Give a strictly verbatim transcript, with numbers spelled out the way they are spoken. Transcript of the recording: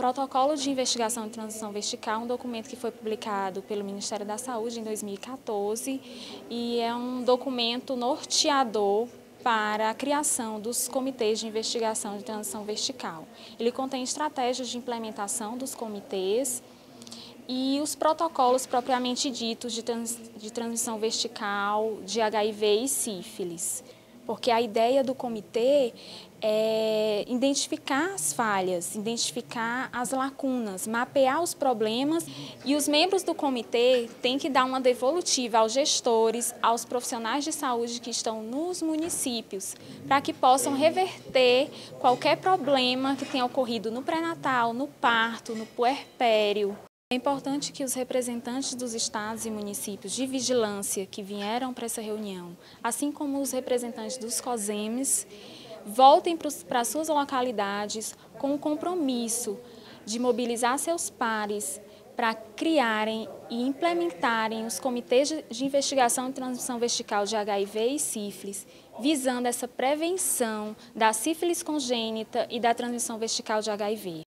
protocolo de investigação de transição vertical, um documento que foi publicado pelo Ministério da Saúde em dois mil e quatorze e é um documento norteador para a criação dos comitês de investigação de transição vertical. Ele contém estratégias de implementação dos comitês e os protocolos propriamente ditos de, trans, de transmissão vertical, de H I V e sífilis. Porque a ideia do comitê é identificar as falhas, identificar as lacunas, mapear os problemas, e os membros do comitê têm que dar uma devolutiva aos gestores, aos profissionais de saúde que estão nos municípios, para que possam reverter qualquer problema que tenha ocorrido no pré-natal, no parto, no puerpério. É importante que os representantes dos estados e municípios de vigilância que vieram para essa reunião, assim como os representantes dos COSEMES, voltem para suas localidades com o compromisso de mobilizar seus pares para criarem e implementarem os comitês de investigação de transmissão vertical de H I V e sífilis, visando essa prevenção da sífilis congênita e da transmissão vertical de H I V.